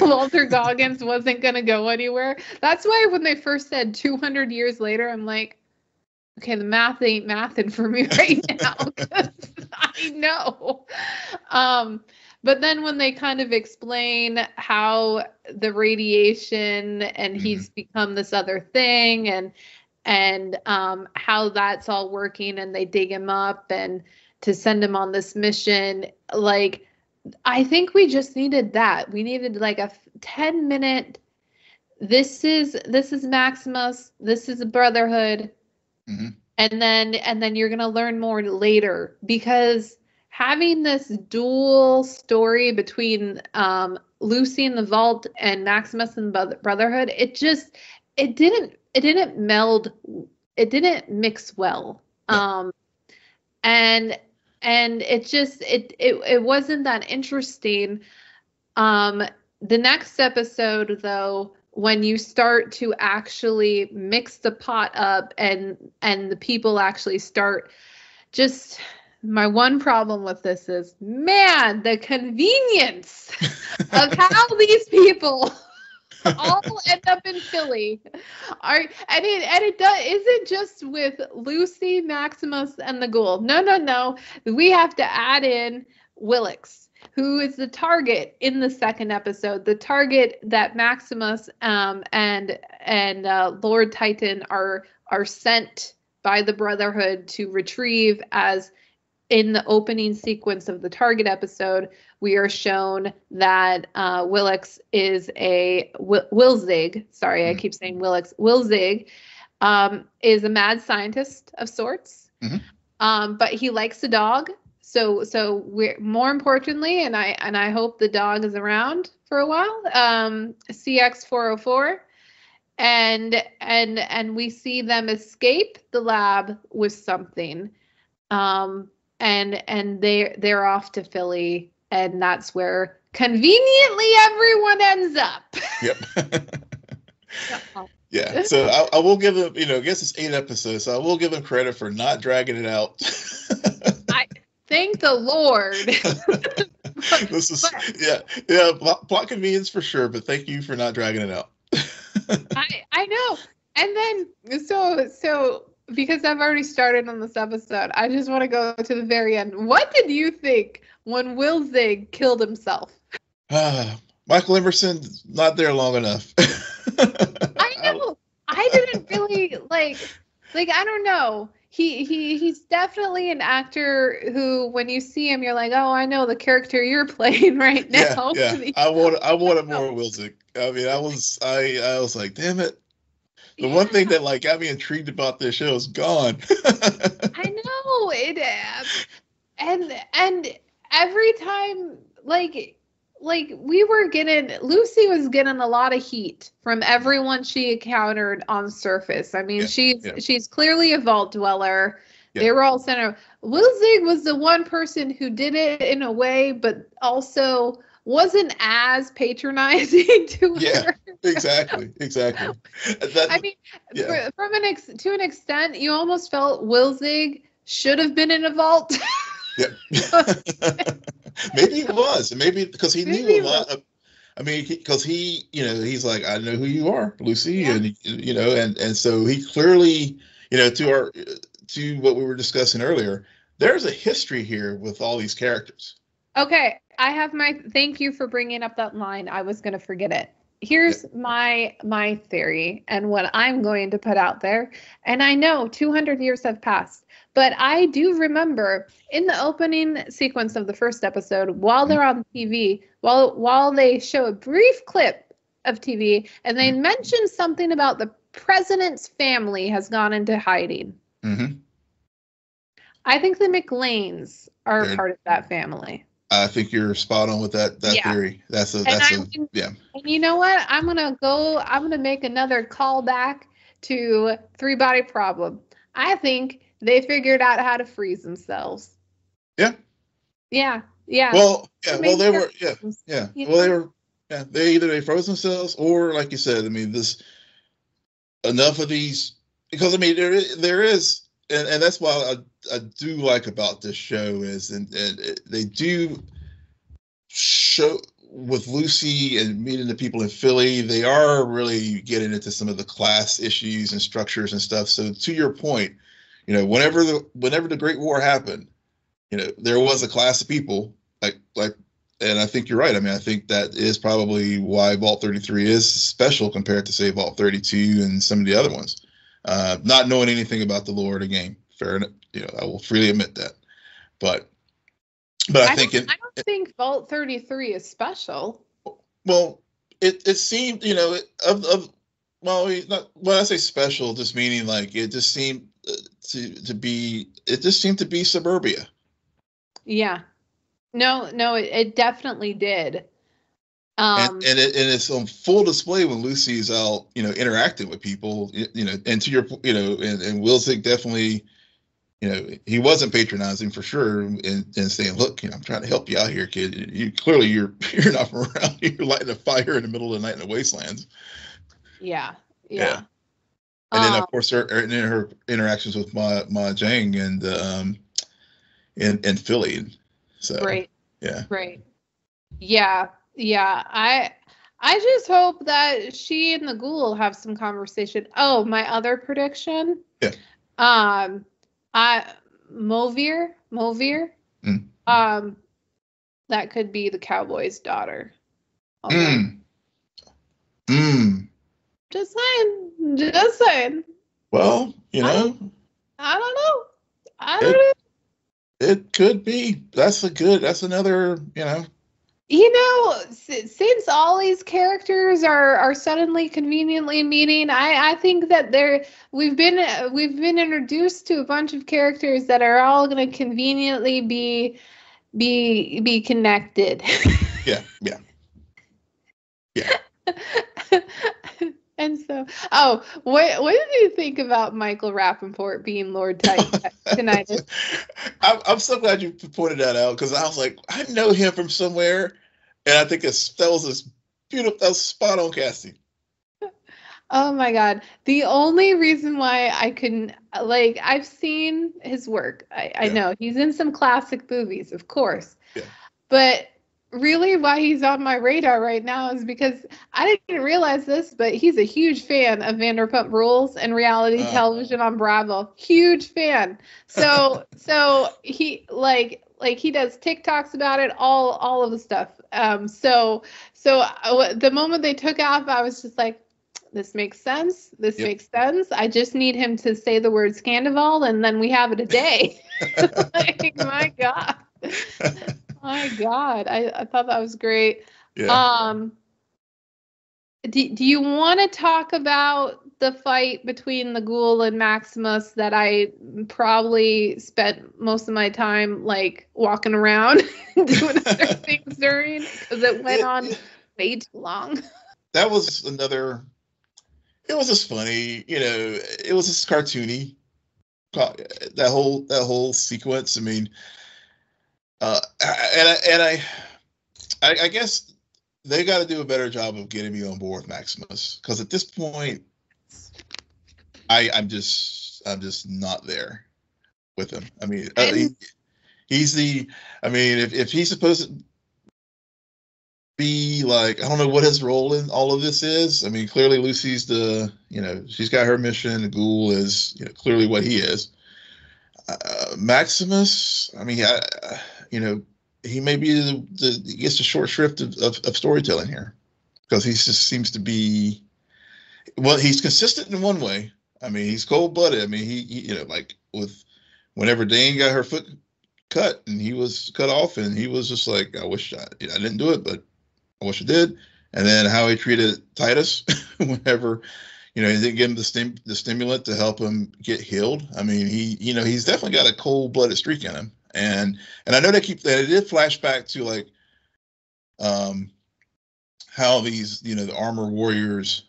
Walter Goggins wasn't going to go anywhere. That's why when they first said 200 years later, I'm like, okay, the math ain't mathing for me right now. I know. But then when they kind of explain how the radiation and he's become this other thing, and how that's all working, and they dig him up and to send him on this mission. Like, I think we just needed that. We needed like a 10-minute, this is Maximus, this is a brotherhood. Mm-hmm. And then you're going to learn more later, because having this dual story between Lucy in the vault and Maximus in the brotherhood, it didn't meld. It didn't mix well. And it just, it wasn't that interesting. The next episode though, when you start to actually mix the pot up and the people actually start, just my one problem with this is, man, the convenience of how these people all end up in Philly. Isn't just with Lucy, Maximus, and the ghoul. No. We have to add in Willix. who is the target in the second episode, the target that Maximus and Lord Titan are sent by the Brotherhood to retrieve. As in the opening sequence of the Target episode, we are shown that Willix is a Wilzig. Sorry, I keep saying Willix. Wilzig is a mad scientist of sorts, but he likes a dog. So we're more importantly, and I hope the dog is around for a while. CX404. And we see them escape the lab with something, and they're off to Philly, and that's where conveniently everyone ends up. Yep. Yeah. So I will give them, I guess it's 8 episodes, so I will give them credit for not dragging it out. I thank the Lord. Plot convenience for sure, but thank you for not dragging it out. I know. And then so because I've already started on this episode, I just want to go to the very end. What did you think when Wilzig killed himself? Michael Emerson, not there long enough. I know. I didn't really like I don't know. He's definitely an actor who, when you see him, you're like, oh, I know the character you're playing right now. Yeah. I wanted more Wilzig. I mean, I was like, damn it. The one thing that got me intrigued about this show is gone. I know it, and every time we were getting, Lucy was getting a lot of heat from everyone she encountered on surface. I mean, she's clearly a vault dweller. Yeah. They were all sent out. Wilzig was the one person who did it in a way, but also wasn't as patronizing to her. Exactly. To an extent, you almost felt Wilzig should have been in a vault. Maybe he was. Maybe because he knew a lot. Because he's like, I know who you are, Lucy, and so he clearly, to what we were discussing earlier, there's a history here with all these characters. Okay, I have my thank you for bringing up that line. I was going to forget it. Here's my theory and what I'm going to put out there. And I know 200 years have passed, but I do remember in the opening sequence of the first episode, while they're on TV, while they show a brief clip of TV, and they mention something about the president's family has gone into hiding. I think the McLeans are part of that family. I think you're spot on with that theory. And you know what? I'm going to make another callback to Three Body Problem. I think they figured out how to freeze themselves. Yeah. They froze themselves, or like you said, this enough of these, because there is. And that's why I do like about this show is, and they do show with Lucy and meeting the people in Philly, they are really getting into some of the class issues and structures and stuff. So to your point, whenever the Great War happened, there was a class of people like, and I think you're right. I think that is probably why Vault 33 is special compared to, say, Vault 32 and some of the other ones. Not knowing anything about the lore of the game, fair enough. I will freely admit that. But I don't think Vault 33 is special. Well, it seemed, when I say special, just meaning it just seemed to be suburbia. Yeah. No, it definitely did. And it's on full display when Lucy's out, interacting with people, and to your, and Wilzig definitely, he wasn't patronizing for sure, and saying, look, I'm trying to help you out here, kid. You clearly you're not from around here. You're lighting a fire in the middle of the night in the wastelands. Yeah. And then of course her interactions with Ma Jang and Philly. So right. Yeah. Right. Yeah. Yeah, I just hope that she and the ghoul have some conversation. Oh, my other prediction. Yeah. Movir. That could be the cowboy's daughter. Just saying. Just saying. Well, you know. I don't know. I don't know. It could be. That's another, you know. You know, since all these characters are suddenly conveniently meeting, I think that we've been introduced to a bunch of characters that are all going to conveniently be connected. Yeah. And so, what did you think about Michael Rappaport being Lord Titus tonight? I'm so glad you pointed that out, because I was like, I know him from somewhere, and I think that was spot on casting. Oh my God! The only reason why I couldn't, I've seen his work. I know he's in some classic movies, of course, but. Really, why he's on my radar right now is because I didn't realize this, but he's a huge fan of Vanderpump Rules and reality television on Bravo. Huge fan. So, he like he does TikToks about it, all of the stuff. So the moment they took off, I was just like, this makes sense. This makes sense. I just need him to say the word Scandival, and then we have it a day. My God. My God, I thought that was great. Yeah. Do you want to talk about the fight between the ghoul and Maximus that I probably spent most of my time walking around doing other things during, because it went on way too long? That was another. It was just funny, you know. It was just cartoony. That whole sequence. I mean. I guess they got to do a better job of getting me on board with Maximus, because at this point, I'm just not there with him. I mean, if he's supposed to be I don't know what his role in all of this is. I mean, clearly Lucy's she's got her mission. The ghoul is clearly what he is. Maximus, I mean, he may be he gets the short shrift of storytelling here, because he just seems to be, well, he's consistent in one way. I mean, he's cold blooded. I mean, whenever Dane got her foot cut and he was cut off, and he was just like, I wish I didn't do it, but I wish I did. And then how he treated Titus whenever. He didn't give him the stimulant to help him get healed. I mean, he's definitely got a cold-blooded streak in him. And I know they did flash back to how these, the armor warriors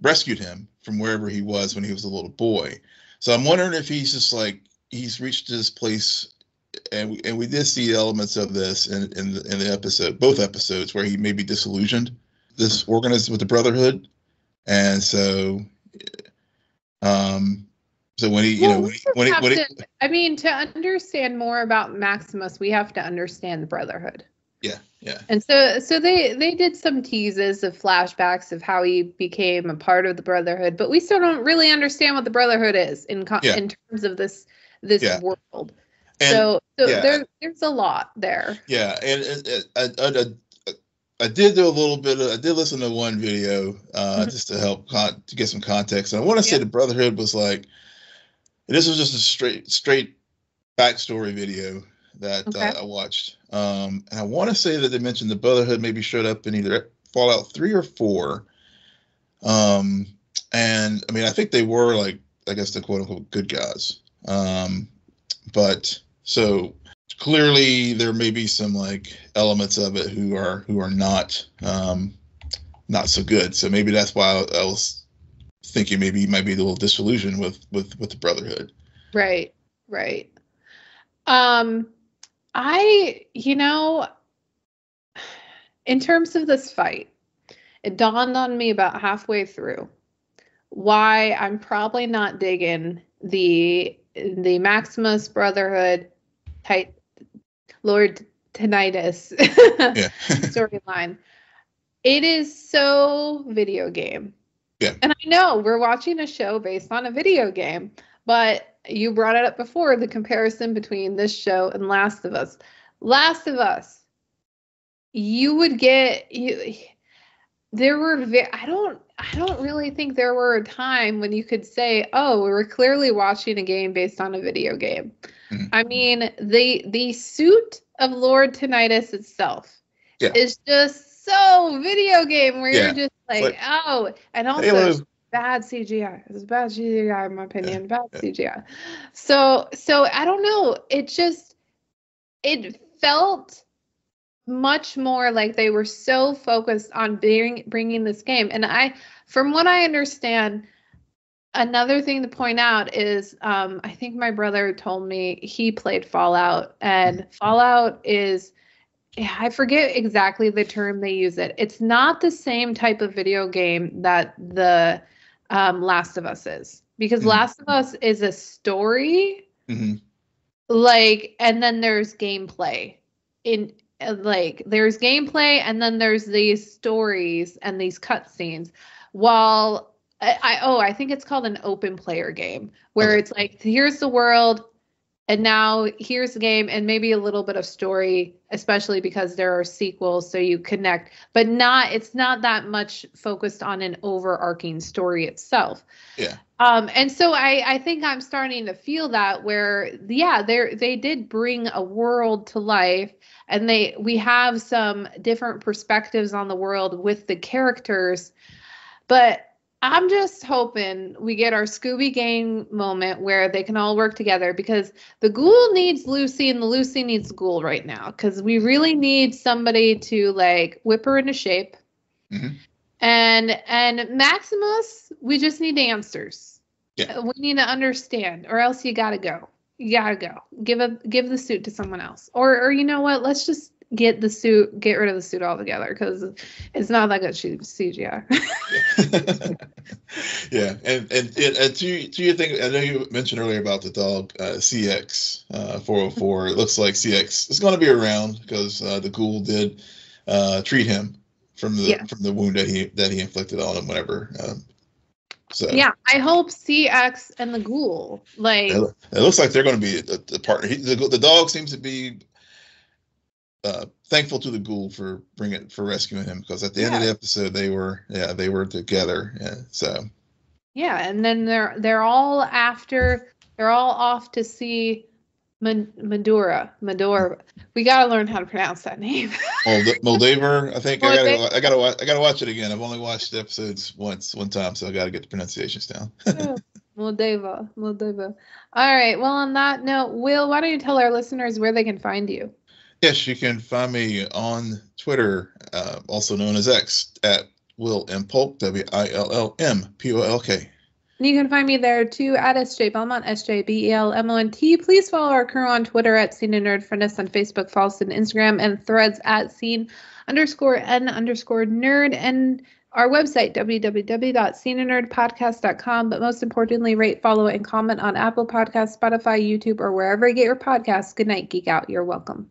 rescued him from wherever he was when he was a little boy. So I'm wondering if he's just he's reached this place, and we did see elements of this in the episode, both episodes, where he may be disillusioned, this organized with the Brotherhood. And so, when he, I mean, to understand more about Maximus, we have to understand the Brotherhood. Yeah. And so they did some teases of flashbacks of how he became a part of the Brotherhood, but we still don't really understand what the Brotherhood is in terms of this world. And there's a lot there. Yeah, and I did listen to one video just to help to get some context. And I want to say the Brotherhood was this was just a straight backstory video that I watched. And I want to say that they mentioned the Brotherhood maybe showed up in either Fallout 3 or 4. And I mean, I think they were I guess the quote unquote good guys. But so. Clearly, there may be some elements of it who are not so good. So maybe that's why I was thinking maybe he might be a little disillusioned with the Brotherhood. Right. In terms of this fight, it dawned on me about halfway through why I'm probably not digging the Maximus Brotherhood Lord Titus storyline. It is so video game. Yeah. And I know we're watching a show based on a video game, but you brought it up before, the comparison between this show and Last of Us. Last of Us you would get you. There were I don't really think there were a time when you could say, oh, we were clearly watching a game based on a video game. Mm-hmm. I mean, the suit of Lord Titus itself is just so video game where you're just like, oh, and also bad CGI. It's bad CGI in my opinion. CGI. So I don't know. It felt much more like they were so focused on bringing this game. And from what I understand, another thing to point out is I think my brother told me he played Fallout, and Fallout is, I forget exactly the term they use it. It's not the same type of video game that the Last of Us is, because Last of Us is a story, like, and then there's gameplay in. Like, there's gameplay, and then there's these stories and these cutscenes. While I think it's called an open player game, where it's like, here's the world, and now here's the game, and maybe a little bit of story, especially because there are sequels, so you connect. But it's not that much focused on an overarching story itself. Yeah. And so I think I'm starting to feel that where, they did bring a world to life, and we have some different perspectives on the world with the characters. But I'm just hoping we get our Scooby Gang moment where they can all work together, because the ghoul needs Lucy and the Lucy needs the ghoul right now, because we really need somebody to, like, whip her into shape. Mm-hmm. And Maximus, we just need answers. Yeah. We need to understand, or else you gotta go. Give the suit to someone else, or you know what? Let's just get rid of the suit altogether, because it's not that good CGI. And to your thing, I know you mentioned earlier about the dog CX404. It looks like CX is going to be around, because the ghoul did treat him from the wound that he inflicted on him, whenever. I hope CX and the ghoul, like, it looks like they're going to be a partner. The dog seems to be thankful to the ghoul for rescuing him, because at the end of the episode they were together. And then they're all off to see Medora. We gotta learn how to pronounce that name. Moldaver, I think. I gotta watch it again. I've only watched episodes one time, so I gotta get the pronunciations down. Moldaver. All right. Well, on that note, Will, why don't you tell our listeners where they can find you? Yes, you can find me on Twitter, also known as X, at Will M Polk, WILLMPOLK. And you can find me there, too, at SJ Belmont, SJBELMONT. Please follow our crew on Twitter at Scene N Nerd. Friend us on Facebook, follow us on Instagram, and Threads at Scene_N_Nerd. And our website, www.scenennerdpodcast.com. But most importantly, rate, follow, and comment on Apple Podcasts, Spotify, YouTube, or wherever you get your podcasts. Good night, geek out. You're welcome.